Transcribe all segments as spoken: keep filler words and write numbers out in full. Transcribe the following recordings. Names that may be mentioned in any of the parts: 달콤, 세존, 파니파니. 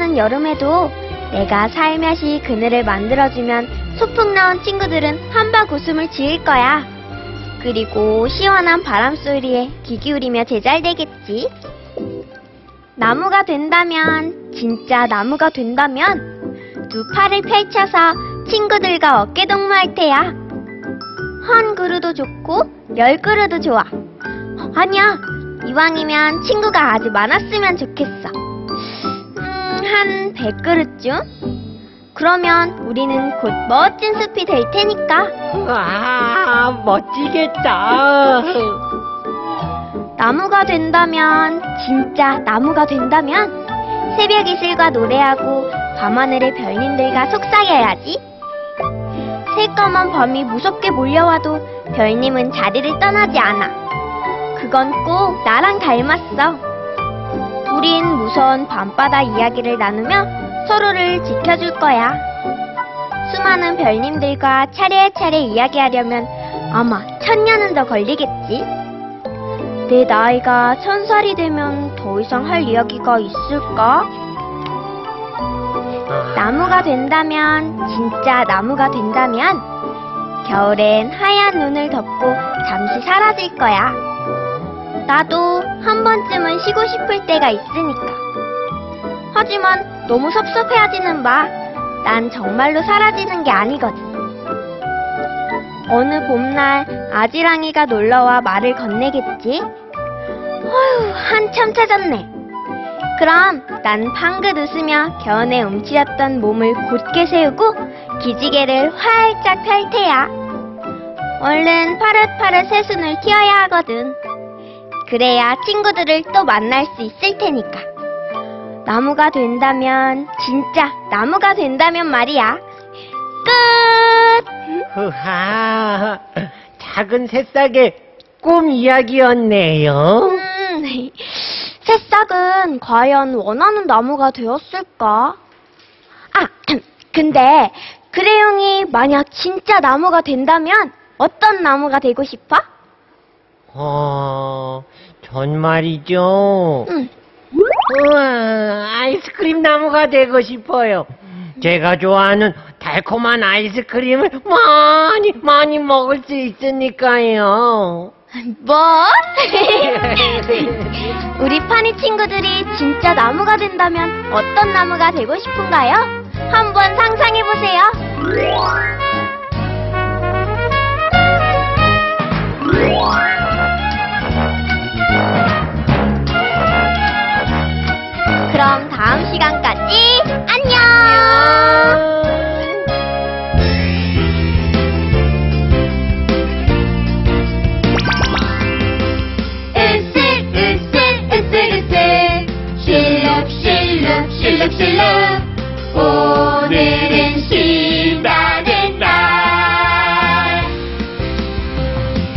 하는 여름에도 내가 살며시 그늘을 만들어주면 소풍 나온 친구들은 한박 웃음을 지을 거야. 그리고 시원한 바람 소리에 귀 기울이며 제잘되겠지. 나무가 된다면, 진짜 나무가 된다면 두 팔을 펼쳐서 친구들과 어깨동무할 테야. 한 그루도 좋고 열 그루도 좋아. 아니야, 이왕이면 친구가 아주 많았으면 좋겠어. 음, 한 백 그루쯤? 그러면 우리는 곧 멋진 숲이 될 테니까. 와, 멋지겠다. 나무가 된다면, 진짜 나무가 된다면 새벽 이슬과 노래하고 밤하늘의 별님들과 속삭여야지. 새까만 밤이 무섭게 몰려와도 별님은 자리를 떠나지 않아. 그건 꼭 나랑 닮았어. 우린 무서운 밤바다 이야기를 나누며 서로를 지켜줄 거야. 수많은 별님들과 차례차례 이야기하려면 아마 천 년은 더 걸리겠지. 내 나이가 천 살이 되면 더 이상 할 이야기가 있을까? 나무가 된다면, 진짜 나무가 된다면 겨울엔 하얀 눈을 덮고 잠시 사라질 거야. 나도 한 번쯤은 쉬고 싶을 때가 있으니까. 하지만 너무 섭섭해하지는 마. 난 정말로 사라지는 게 아니거든. 어느 봄날 아지랑이가 놀러와 말을 건네겠지? 어휴, 한참 찾았네. 그럼 난 방긋 웃으며 겨우내 움츠렸던 몸을 곧게 세우고 기지개를 활짝 펼 테야. 얼른 파릇파릇 새순을 튀어야 하거든. 그래야 친구들을 또 만날 수 있을 테니까. 나무가 된다면, 진짜 나무가 된다면 말이야. 끝! 으하, 작은 새싹의 꿈 이야기였네요. 음, 새싹은 과연 원하는 나무가 되었을까? 아, 근데 그래용이 만약 진짜 나무가 된다면 어떤 나무가 되고 싶어? 어, 전 말이죠. 응. 우와, 아이스크림 나무가 되고 싶어요. 제가 좋아하는 달콤한 아이스크림을 많이 많이 먹을 수 있으니까요. 뭐? 우리 파니 친구들이 진짜 나무가 된다면 어떤 나무가 되고 싶은가요? 한번 상상해보세요. 그럼 다음 시간까지 안녕! 으쓱으쓱으쓱으쓱 실룩실룩 실룩실룩 오늘은 신나는 날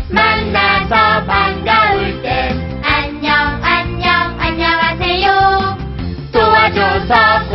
만나서 반가울 때 안녕 안녕 안녕하세요 도와줘서